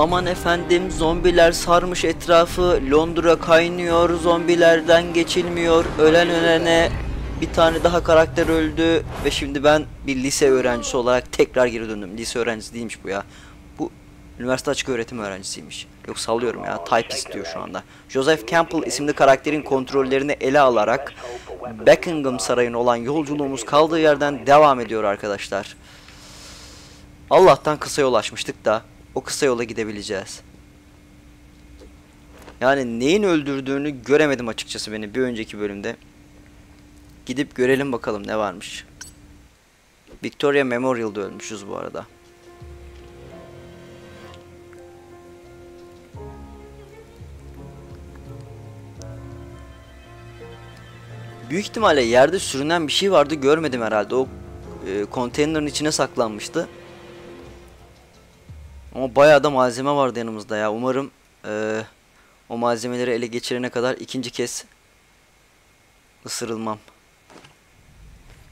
Aman efendim, zombiler sarmış etrafı, Londra kaynıyor, zombilerden geçilmiyor, ölen ölene. Bir tane daha karakter öldü ve şimdi ben bir lise öğrencisi olarak tekrar geri döndüm. Lise öğrencisi değilmiş bu ya. Bu üniversite açık öğretim öğrencisiymiş. Yok sallıyorum ya, typist diyor şu anda. Joseph Campbell isimli karakterin kontrollerini ele alarak Buckingham Sarayı'na olan yolculuğumuz kaldığı yerden devam ediyor arkadaşlar. Allah'tan kısa yol açmıştık da o kısa yola gidebileceğiz. Yani neyin öldürdüğünü göremedim açıkçası beni bir önceki bölümde. Gidip görelim bakalım ne varmış. Victoria Memorial'da ölmüşüz bu arada. Büyük ihtimalle yerde sürünen bir şey vardı, görmedim herhalde. O konteynerin içine saklanmıştı. Ama bayağı da malzeme vardı yanımızda ya. Umarım o malzemeleri ele geçirene kadar ikinci kez ısırılmam.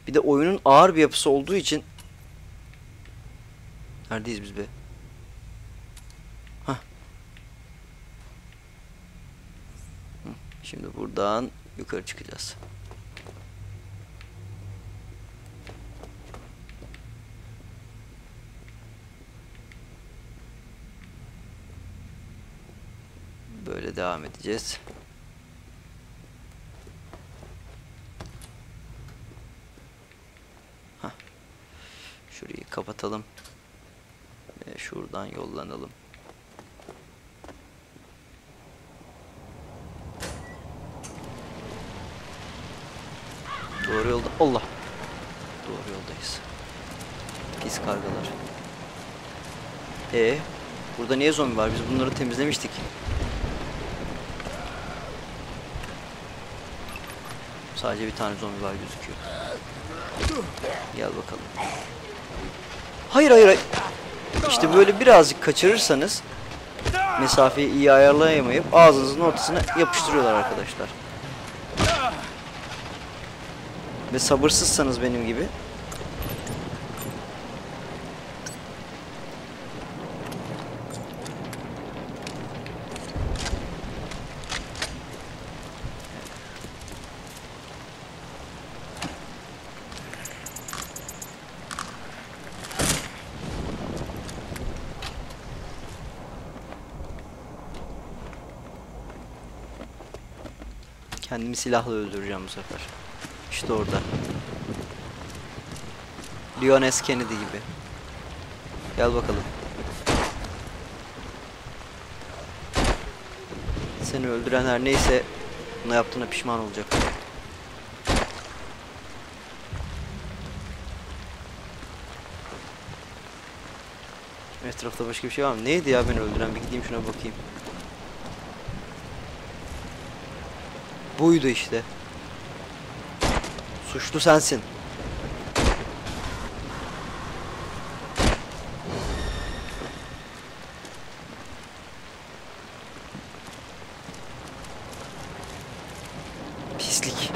Bir de oyunun ağır bir yapısı olduğu için... Neredeyiz biz be? Hah. Şimdi buradan yukarı çıkacağız. Böyle devam edeceğiz. Şurayı kapatalım ve şuradan yollanalım. Doğru yolda. Allah! Doğru yoldayız. Pis kargalar. Burada niye zombi var? Biz bunları temizlemiştik. Sadece bir tane zombi var gözüküyor. Gel bakalım. Hayır hayır hayır. İşte böyle birazcık kaçırırsanız mesafeyi iyi ayarlayamayıp ağzınızın ortasına yapıştırıyorlar arkadaşlar. Ve sabırsızsanız benim gibi. Kendimi silahla öldüreceğim bu sefer. İşte orada. Leon S. Kennedy gibi. Gel bakalım. Seni öldüren her neyse bunu yaptığına pişman olacak. Etrafta başka bir şey var mı? Neydi ya beni öldüren? Bir gideyim şuna bakayım. Buydu işte. Suçlu sensin. Pislik.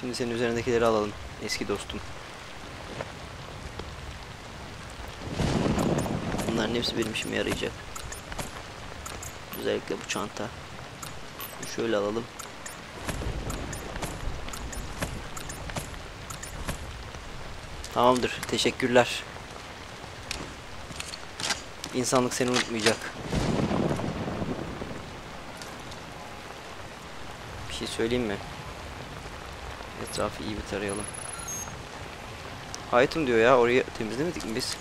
Şimdi senin üzerindekileri alalım eski dostum. Bunların hepsi benim işime yarayacak. Özellikle bu çanta. Şöyle alalım. Tamamdır. Teşekkürler. İnsanlık seni unutmayacak. Bir şey söyleyeyim mi? Etrafı iyi bir tarayalım. Hayatım diyor ya. Orayı temizlemedik mi biz?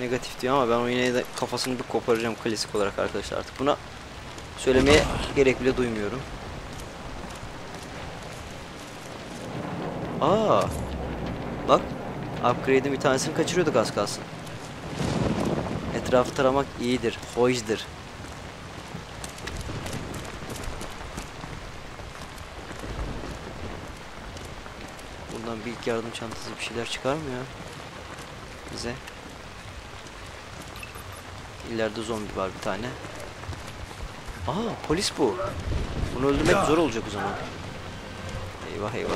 Negatif diyor ama ben o yine de kafasını bir koparacağım klasik olarak arkadaşlar. Artık buna söylemeye gerek bile duymuyorum. Bak, upgrade'in bir tanesini kaçırıyorduk az kalsın. Etrafı taramak iyidir, hoşdur. Bundan bir ilk yardım çantası bir şeyler çıkar mı ya bize? İleride zombi var bir tane. Polis bu. Bunu öldürmek zor olacak o zaman. Eyvah eyvah.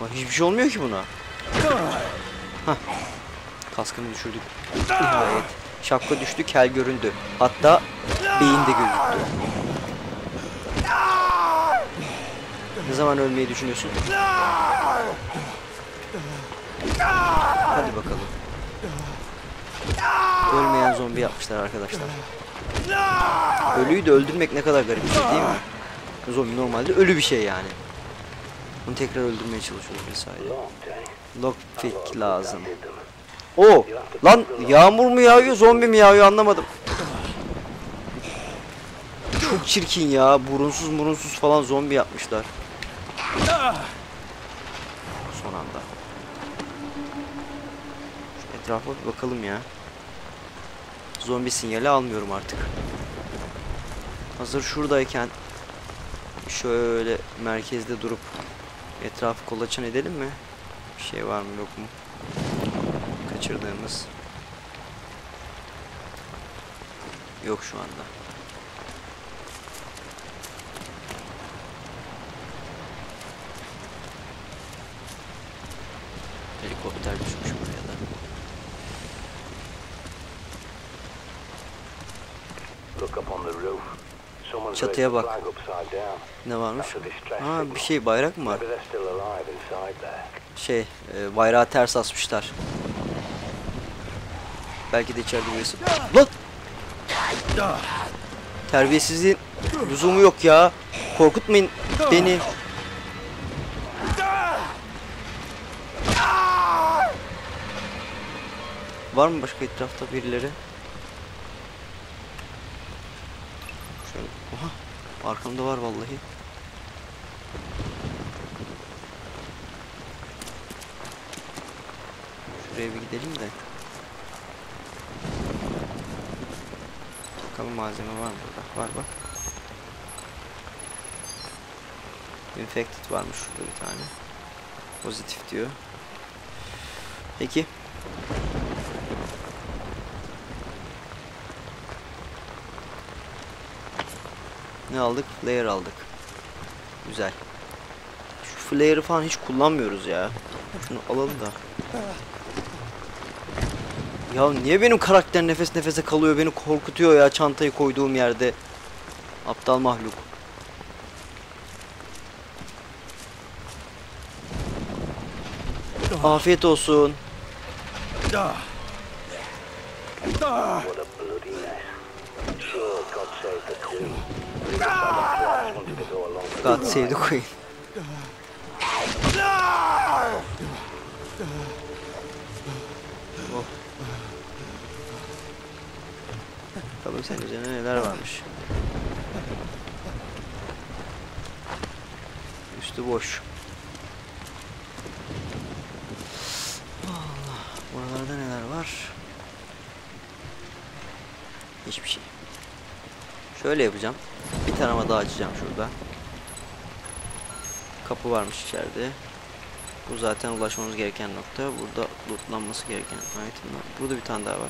Ulan hiçbir şey olmuyor ki buna. Hah. Kaskını düşürdük. Evet. Şapka düştü, kel göründü. Hatta beyin de gözüktü. Ne zaman ölmeyi düşünüyorsun? Hadi bakalım. Ölmeyen zombi yapmışlar arkadaşlar. Ölüyü de öldürmek ne kadar garip bir şey değil mi? Zombi normalde ölü bir şey yani. Bunu tekrar öldürmeye çalışıyoruz vesaire. Lockpick lazım. Oo! Lan yağmur mu yağıyor, zombi mi yağıyor anlamadım. Çok çirkin ya. Burunsuz falan zombi yapmışlar. Son anda. Şu etrafa bir bakalım ya. Zombi sinyali almıyorum artık. Hazır şuradayken şöyle merkezde durup etrafı kolaçan edelim mi? Bir şey var mı yok mu? Kaçırdığımız. Yok şu anda. Helikopter düşmüş buraya da. Çatıya bak. Ne varmış? Aa, bir şey, bayrak mı var? Şey, bayrağı ters asmışlar. Belki de içeride birisi. Lan! Terbiyesizliğin lüzumu yok ya. Korkutmayın beni. Var mı başka etrafta birileri? Şöyle, oha, arkamda var vallahi. Şuraya bir gidelim de. Bakalım malzeme var mı burada? Var bak. Infected varmış şurada bir tane. Pozitif diyor. Peki. Ne aldık? Flare aldık. Güzel. Şu flare'ı falan hiç kullanmıyoruz ya. Şunu alalım da. Ya niye benim karakter nefes nefese kalıyor? Beni korkutuyor ya çantayı koyduğum yerde. Aptal mahluk. Afiyet olsun. God save the Queen. Oh. Tabii senin üzerine neler varmış. Üstü boş. Allah, buralarda neler var? Hiçbir şey. Şöyle yapacağım. Bir tarama daha açacağım şurada. Kapı varmış içeride. Bu zaten ulaşmamız gereken nokta. Burada lootlanması gereken itemler. Burada bir tane daha var.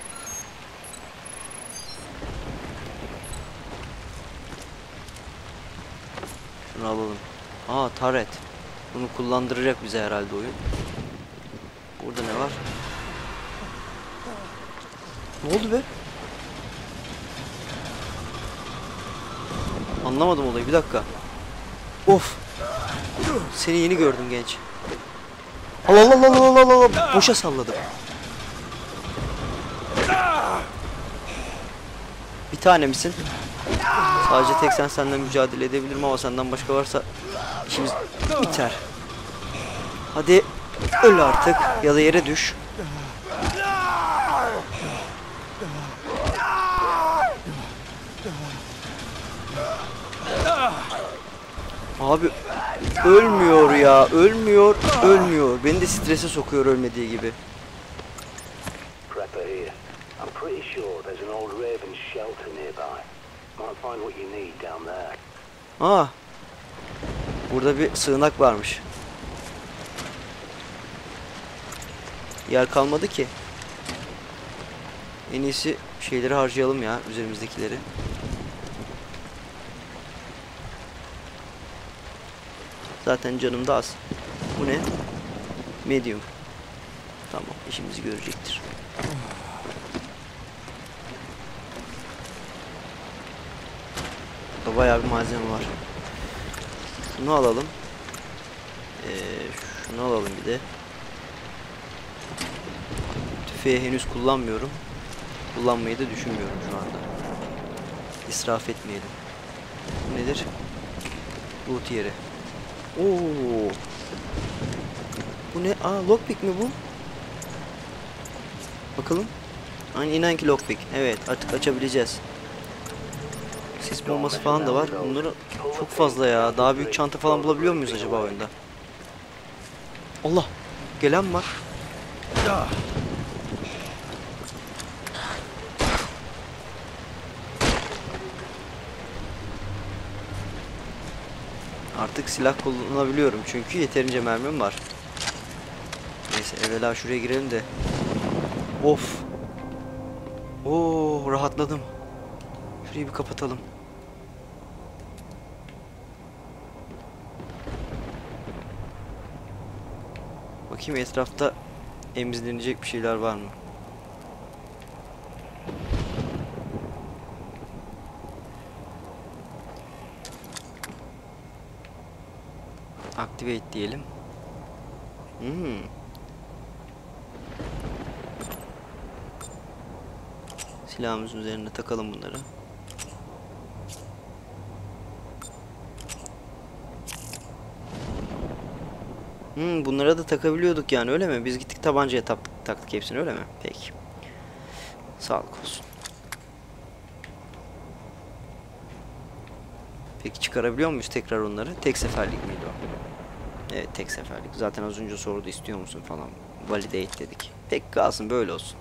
Şunu alalım. Aa, taret. Bunu kullandıracak bize herhalde oyun. Burada ne var? Ne oldu be? Anlamadım olayı, bir dakika. Of. Seni yeni gördüm genç. Allah Allah Allah Allah Allah Allah. Boşa salladım. Bir tane misin? Sadece tek sen, senden mücadele edebilirim ama senden başka varsa işimiz biter. Hadi öl artık ya da yere düş. Abi ölmüyor ya, ölmüyor. Beni de strese sokuyor ölmediği gibi. Aa, burada bir sığınak varmış. Yer kalmadı ki. En iyisi şeyleri harcayalım ya, üzerimizdekileri. Zaten canım da az. Bu ne? Medium. Tamam, işimizi görecektir. Burada bayağı bir malzeme var. Bunu alalım. Şunu alalım bir de. Tüfeği henüz kullanmıyorum. Kullanmayı da düşünmüyorum şu anda. İsraf etmeyelim. Bu nedir? Loot yeri. Oo. Bu ne? Aa, lockpick mi bu? Bakalım. Aynı inan ki lockpick. Evet, artık açabileceğiz. Sis bombası falan da var. Bunları çok fazla ya. Daha büyük çanta falan bulabiliyor muyuz acaba oyunda? Allah! Gelen var. Artık silah kullanabiliyorum çünkü yeterince mermim var. Neyse, evvela şuraya girelim de. Of. Oo, rahatladım. Şurayı bir kapatalım. Bakayım etrafta emizlenecek bir şeyler var mı? Activate diyelim. Silahımızın üzerine takalım bunları. Bunlara da takabiliyorduk yani, öyle mi? Biz gittik tabancaya taktık hepsini, öyle mi? Peki. Sağlık olsun. Peki çıkarabiliyor muyuz tekrar onları? Tek seferlik miydi o? Evet, tek seferlik. Zaten az önce sordu, istiyor musun falan. Validate dedik. Peki kalsın, böyle olsun.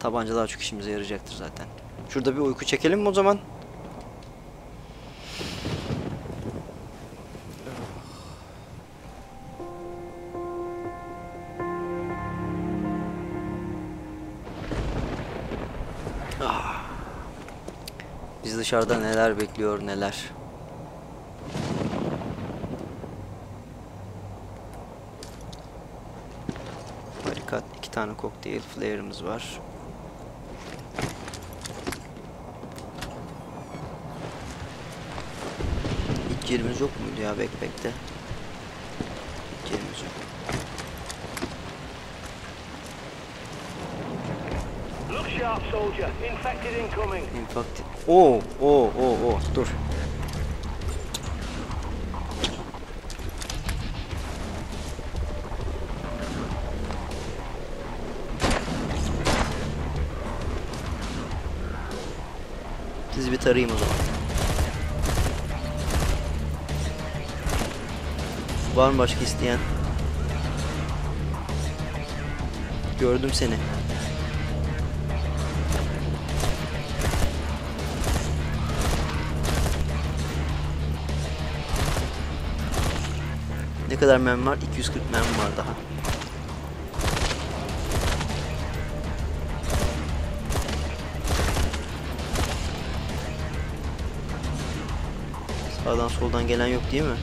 Tabanca daha çok işimize yarayacaktır zaten. Şurada bir uyku çekelim mi o zaman? Biz dışarıda neler bekliyor neler. Barikat, 2 tane kokteyl flare'ımız var. İlk yerimiz yok muydu ya backpack'te? İlk yerimiz yok. İnfakti. Oo. Dur. Sizi bir tarayayım o zaman. Var mı başka isteyen? Gördüm seni. Ne kadar mermi var? 240 mermi var daha. Sağdan soldan gelen yok değil mi?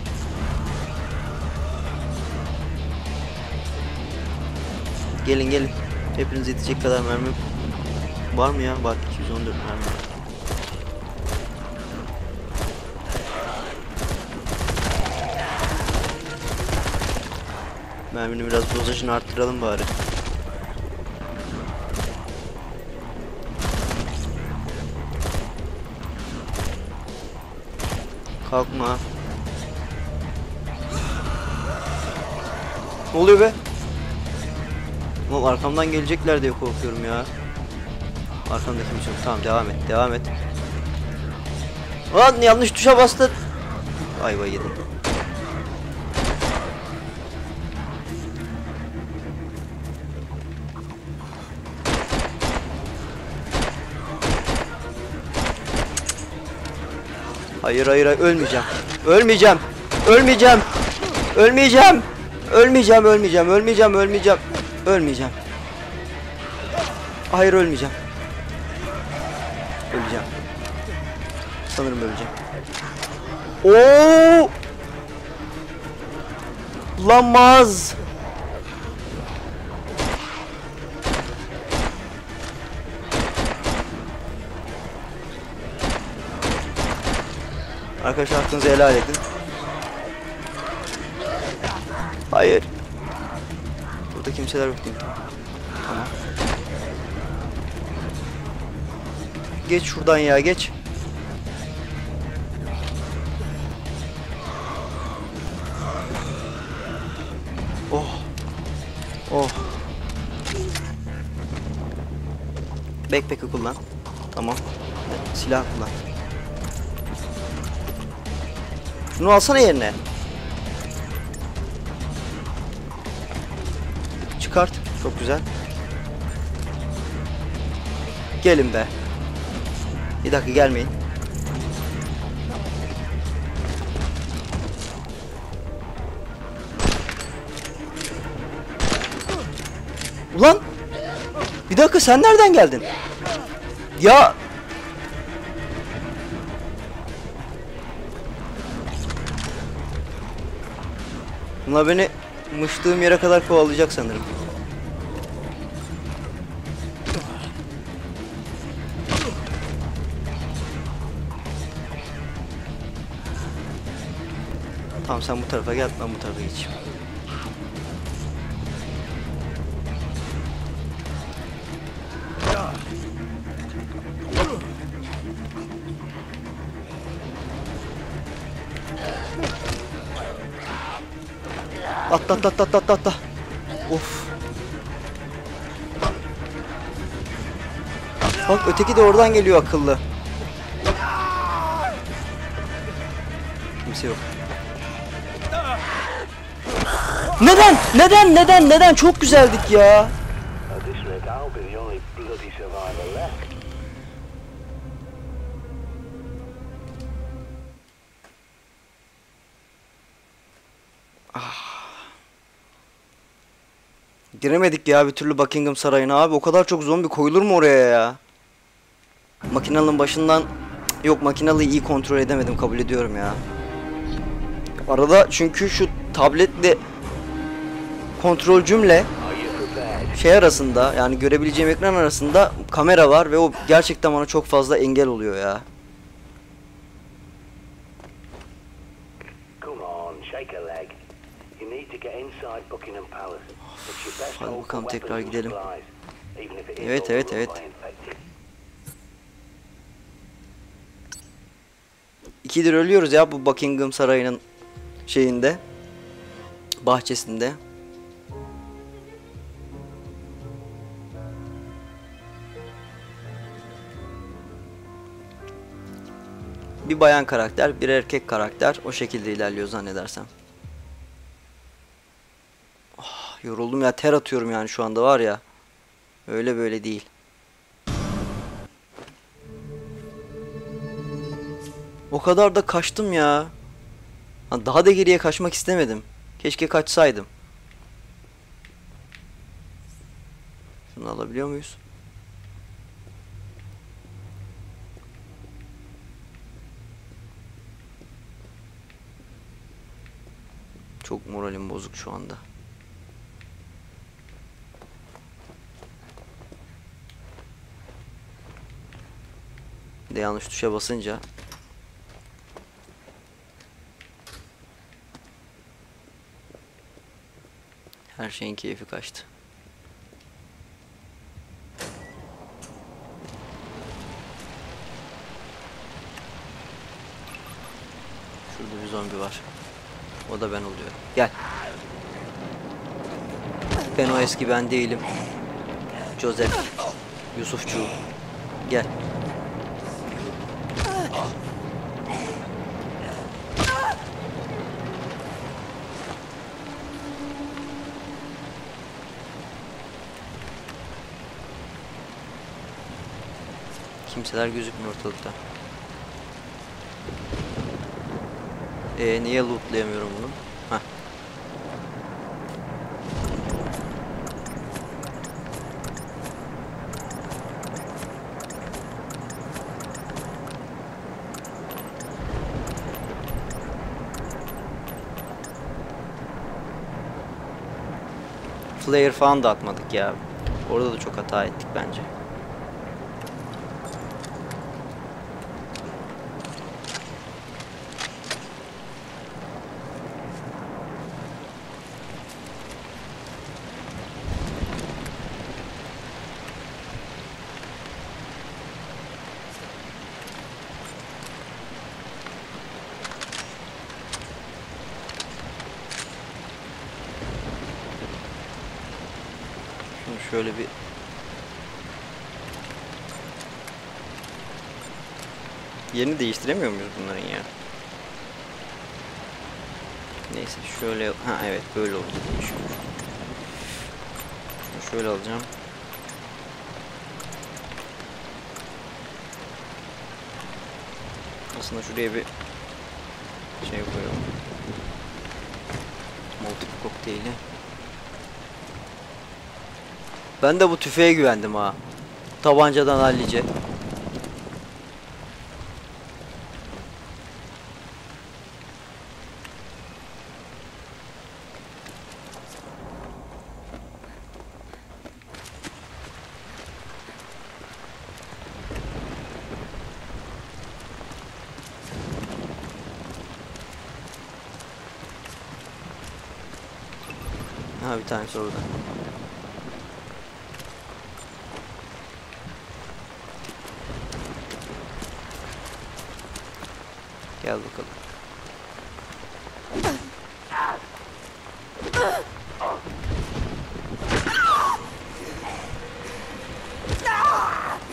Gelin gelin. Hepiniz yetecek kadar mermi var mı ya? Var, 214 mermi. Mermini biraz dozajını arttıralım bari. Kalkma. Ne oluyor be? Oğlum arkamdan gelecekler diye korkuyorum ya. Arkamda kimse yok. Tamam, devam et, devam et. Lan yanlış tuşa bastı. Ayva yedim. Hayır, ölmeyeceğim. Ölmeyeceğim. Hayır, ölmeyeceğim. Sanırım öleceğim. Oo! Olamaz. Arkadaşlar aklınızı helal edin. Hayır. Burada kimseler yok değil mi? Tamam. Geç şuradan ya, geç. Oh. Oh. Backpack'ı kullan. Tamam. Silah kullan. Şunu alsana yerine. Çıkart. Çok güzel. Gelin be. Bir dakika gelmeyin. Ulan! Bir dakika sen nereden geldin? Ya! Bunlar beni mıştığım yere kadar kovalayacak sanırım. Tamam sen bu tarafa gel, ben bu tarafa geçeyim. Atla atla atla atla atla. Of. Bak öteki de oradan geliyor akıllı. Kimse yok. Neden? Neden? Neden? Neden? Çok güzeldik ya. Giremedik ya bir türlü Buckingham Sarayı'na abi. O kadar çok zombi koyulur mu oraya ya? Makinalın başından... Yok makinalıyı iyi kontrol edemedim, kabul ediyorum ya. Arada çünkü şu tabletle kontrolcümle şey arasında, yani görebileceğim ekran arasında kamera var ve o gerçekten bana çok fazla engel oluyor ya. Hadi bakalım tekrar gidelim. Evet evet evet. 2'dir ölüyoruz ya bu Buckingham Sarayı'nın şeyinde, bahçesinde. Bir bayan karakter, bir erkek karakter, o şekilde ilerliyor zannedersem. Yoruldum ya, ter atıyorum yani şu anda var ya. Öyle böyle değil. O kadar da kaçtım ya. Daha da geriye kaçmak istemedim. Keşke kaçsaydım. Şunu alabiliyor muyuz? Çok moralim bozuk şu anda. De yanlış tuşa basınca. Her şeyin keyfi kaçtı. Şurada bir zombi var. O da ben oluyor. Gel. Ben o eski ben değilim. Joseph. Yusufçu. Gel. Kimseler gözükmüyor ortalıkta. Niye lootlayamıyorum bunu? Heh. player falan da atmadık ya. Orada da çok hata ettik bence. Şöyle bir yerini değiştiremiyor muyuz bunların ya? Neyse şöyle, ha evet böyle oldu. Şöyle alacağım. Aslında şuraya bir şey koyalım. Molotov kokteyli. Ben de bu tüfeğe güvendim ha. Tabancadan hallice. Ha bir tanesi orada. Gel bakalım.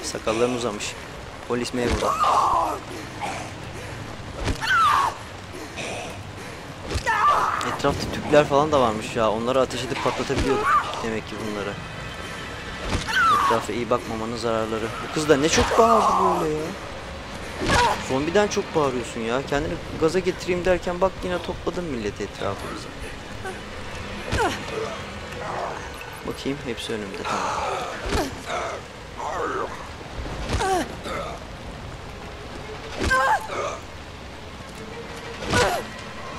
Sakalların uzamış. Polis memuru. Etrafta tüpler falan da varmış ya. Onları ateş edip patlatabiliyorduk. Demek ki bunları. Etrafa iyi bakmamanın zararları. Bu kız da ne çok bağırdı böyle ya. Zombiden çok bağırıyorsun ya. Kendini gaza getireyim derken bak yine topladın milleti etrafımıza. Bakayım hepsi önümde.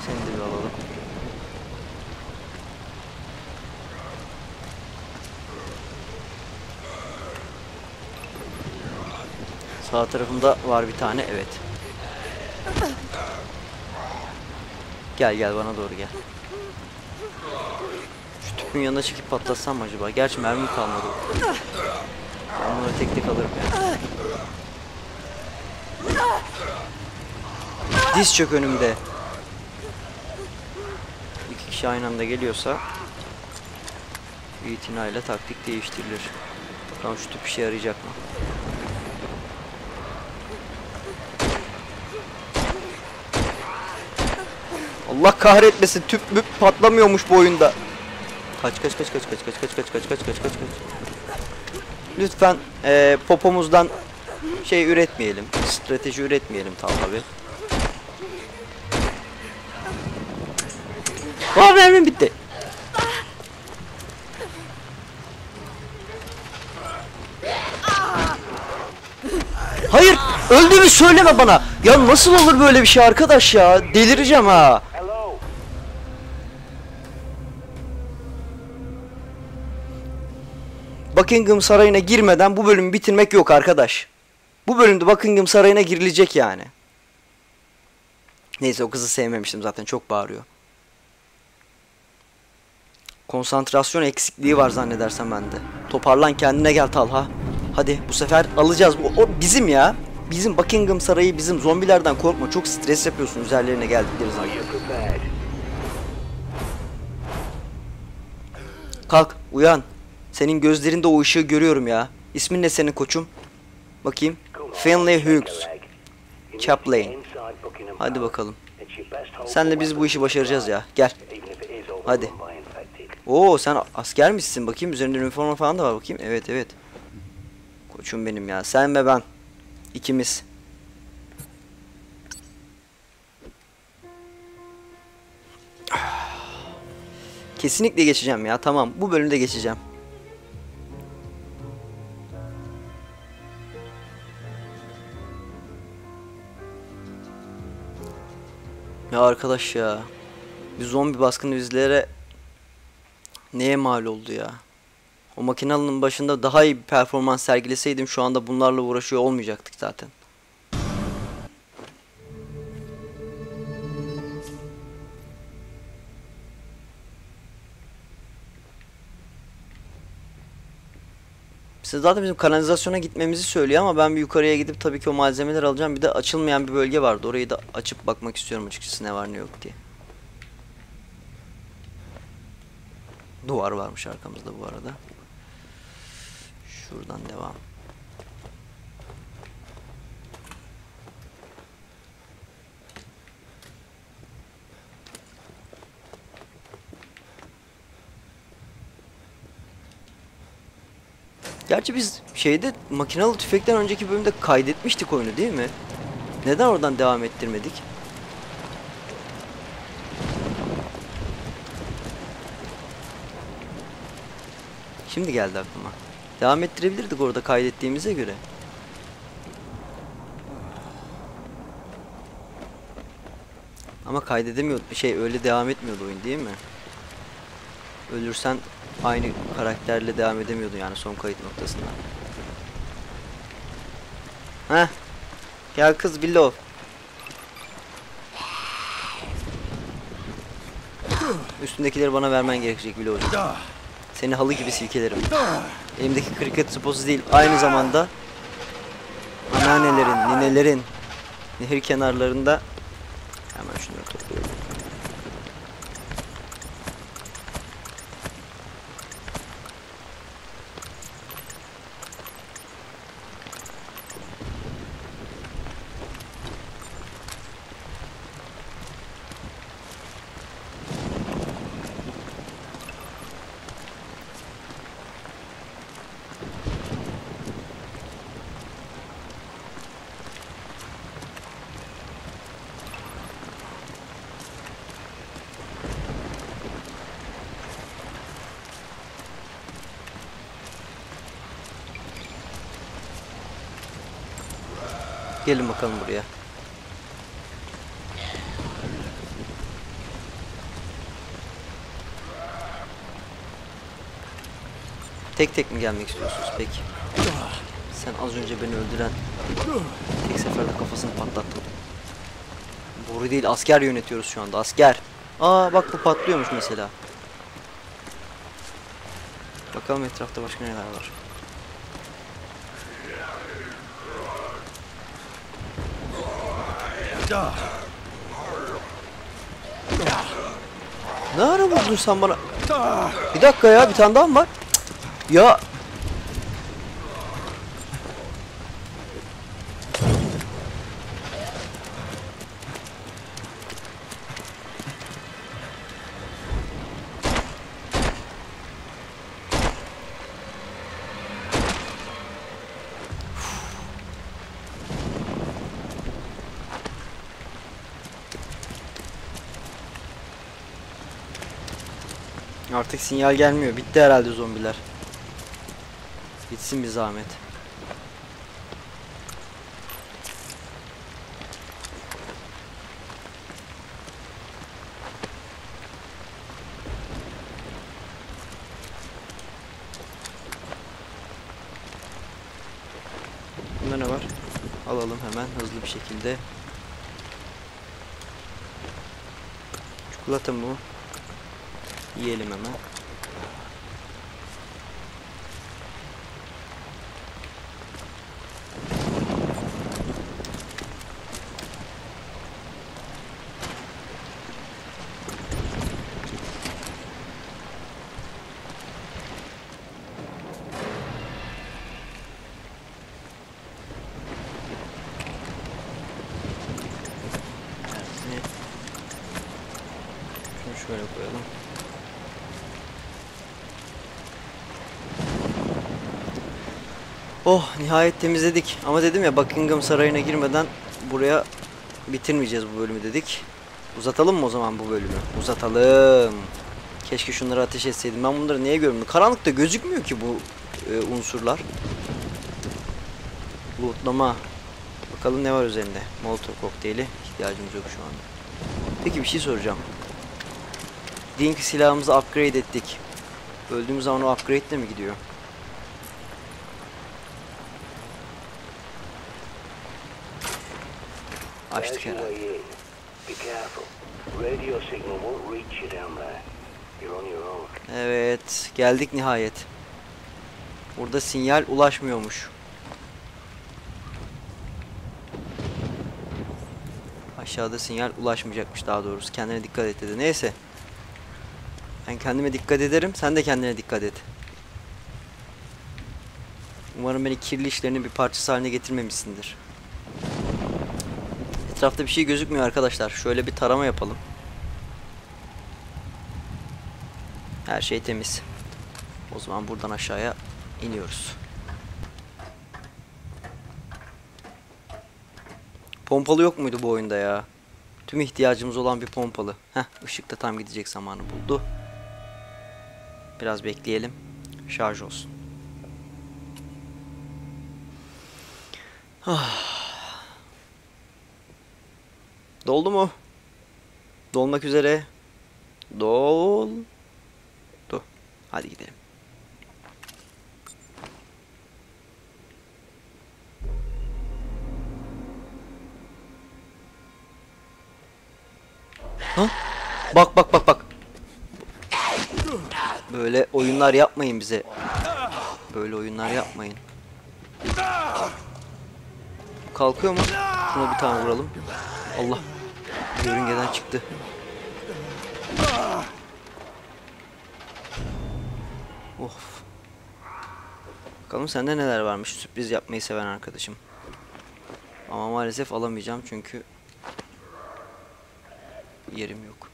Seni de bir alalım. Sağ tarafımda var bir tane, evet. Gel gel bana doğru gel. Şu tüpün yanına çekip patlatsam mı acaba? Gerçi mermi kalmadı. Ben bunları tek tek alırım yani. Diz çök önümde. İki kişi aynı anda geliyorsa itinayla taktik değiştirilir. Bakalım şu tüp işe yarayacak mı? Allah kahretmesin, tüp müp patlamıyormuş bu oyunda. Kaç. Lütfen popomuzdan şey üretmeyelim. Strateji üretmeyelim tabii abi. Var mermim bitti. Hayır, öldüğümü söyleme bana. Ya nasıl olur böyle bir şey arkadaş ya? Delireceğim ha. Buckingham Sarayı'na girmeden bu bölümü bitirmek yok arkadaş. Bu bölümde Buckingham Sarayı'na girilecek yani. Neyse o kızı sevmemiştim zaten, çok bağırıyor. Konsantrasyon eksikliği var zannedersem bende. Toparlan kendine gel Talha. Hadi bu sefer alacağız. O bizim ya. Bizim Buckingham Sarayı bizim. Zombilerden korkma, çok stres yapıyorsun üzerlerine geldikleri zaman. Kalk uyan. Senin gözlerinde o ışığı görüyorum ya. İsmin ne senin koçum? Bakayım. Finley Hughes. Chaplain. Hadi bakalım. Senle biz bu işi başaracağız ya. Gel. Hadi. Oo sen asker misin? Bakayım üzerinde üniforma falan da var bakayım. Evet evet. Koçum benim ya. Sen ve ben. İkimiz. Kesinlikle geçeceğim ya. Tamam. Bu bölümde geçeceğim. Ya arkadaş ya. Bir zombi baskını bizlere neye mal oldu ya? O makinalının başında daha iyi bir performans sergileseydim şu anda bunlarla uğraşıyor olmayacaktık zaten. Siz zaten bizim kanalizasyona gitmemizi söylüyor ama ben bir yukarıya gidip tabii ki o malzemeleri alacağım. Bir de açılmayan bir bölge vardı. Orayı da açıp bakmak istiyorum açıkçası, ne var ne yok diye. Duvar varmış arkamızda bu arada. Şuradan devam. Gerçi biz şeyde makinalı tüfekten önceki bölümde kaydetmiştik oyunu değil mi? Neden oradan devam ettirmedik? Şimdi geldi aklıma. Devam ettirebilirdik orada kaydettiğimize göre. Ama kaydedemiyordu. Şey, öyle devam etmiyordu oyun değil mi? Ölürsen aynı karakterle devam edemiyordu yani son kayıt noktasında. Heh. Gel kız Billo. Üstündekileri bana vermen gerekecek Billo'cum. Seni halı gibi silkelerim. Elimdeki kriket sopası değil, aynı zamanda anneannelerin, ninelerin nehir kenarlarında. Hemen şunları topluyorum. Gelin bakalım buraya. Tek tek mi gelmek istiyorsunuz peki? Sen az önce beni öldüren, tek seferde kafasını patlattın. Boru değil, asker yönetiyoruz şu anda, asker. Aa bak, bu patlıyormuş mesela. Bakalım etrafta başka neler var. Ne ara buldun sen bana? Bir dakika ya, bir tane daha mı var? Ya artık sinyal gelmiyor. Bitti herhalde zombiler. Bitsin bir zahmet. Bunda ne var? Alalım hemen hızlı bir şekilde. Çikolata mı bu? Yiyelim hemen. Şunu şöyle koyalım. Oh, nihayet temizledik. Ama dedim ya, Buckingham Sarayı'na girmeden buraya bitirmeyeceğiz bu bölümü dedik. Uzatalım mı o zaman bu bölümü? Uzatalım. Keşke şunları ateş etseydim. Ben bunları niye görmüyorum? Karanlıkta gözükmüyor ki bu unsurlar. Lootlama. Bakalım ne var üzerinde. Molotov kokteyli. İhtiyacımız yok şu anda. Peki bir şey soracağım. Diyelim ki silahımızı upgrade ettik. Öldüğümüz zaman o upgrade de mi gidiyor? Açtık herhalde. Evet, geldik nihayet. Burada sinyal ulaşmıyormuş. Aşağıda sinyal ulaşmayacakmış daha doğrusu. Kendine dikkat et dedi. Neyse. Ben kendime dikkat ederim. Sen de kendine dikkat et. Umarım beni kirli işlerinin bir parçası haline getirmemişsindir. Etrafta bir şey gözükmüyor arkadaşlar. Şöyle bir tarama yapalım. Her şey temiz. O zaman buradan aşağıya iniyoruz. Pompalı yok muydu bu oyunda ya? Tüm ihtiyacımız olan bir pompalı. Heh, ışık da tam gidecek zamanı buldu. Biraz bekleyelim. Şarj olsun. Ah. Doldu mu? Dolmak üzere. Doldu. Hadi gidelim. Ha? Bak bak bak bak. Böyle oyunlar yapmayın bize. Böyle oyunlar yapmayın. Kalkıyor mu? Şuna bir tane vuralım. Allah. Yörüngeden çıktı. Of. Bakalım sende neler varmış. Sürpriz yapmayı seven arkadaşım. Ama maalesef alamayacağım çünkü yerim yok.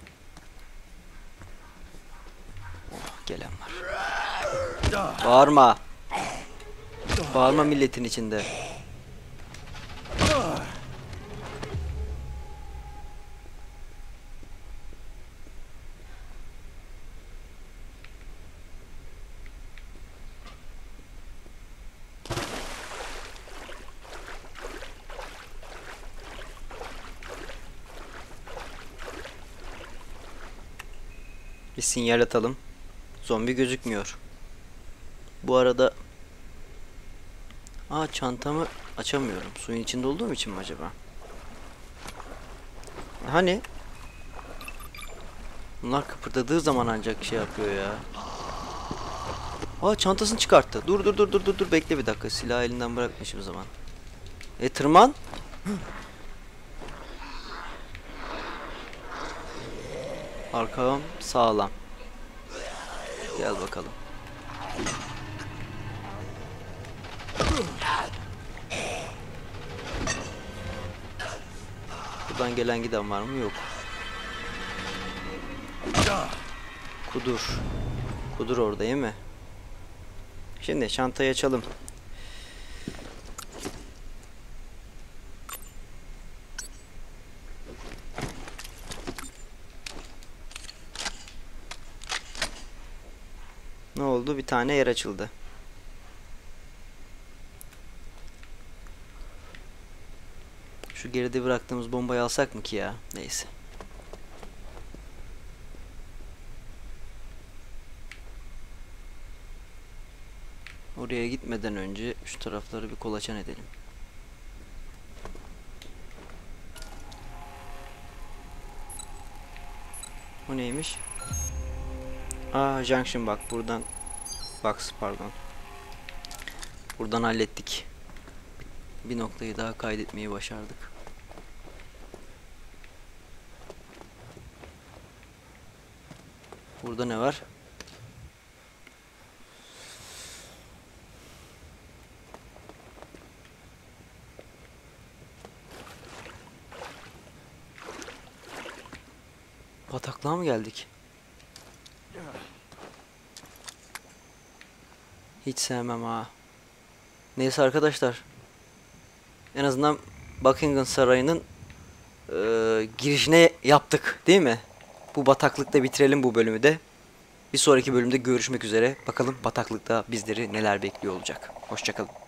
Oh, gelen var. Bağırma. Bağırma milletin içinde. Bir sinyal atalım. Zombi gözükmüyor. Bu arada çantamı açamıyorum. Suyun içinde olduğum için mi acaba? Hani? Bunlar kıpırdadığı zaman ancak şey yapıyor ya. Çantasını çıkarttı. Dur bekle bir dakika. Silahı elinden bırakmışım zaman. Tırman. Arkam sağlam. Gel bakalım. Buradan gelen giden var mı? Yok. Kudur. Kudur orada değil mi? Şimdi çantayı açalım. Ne oldu? Bir tane yer açıldı. Şu geride bıraktığımız bombayı alsak mı ki ya? Neyse. Oraya gitmeden önce şu tarafları bir kolaçan edelim. Bu neymiş? Junction bak buradan. Box pardon. Buradan hallettik. Bir noktayı daha kaydetmeyi başardık. Burada ne var? Bataklığa mı geldik? Hiç sevmem ha. Neyse arkadaşlar. En azından Buckingham Sarayı'nın girişine yaptık değil mi? Bu bataklıkta bitirelim bu bölümü de. Bir sonraki bölümde görüşmek üzere. Bakalım bataklıkta bizleri neler bekliyor olacak. Hoşçakalın.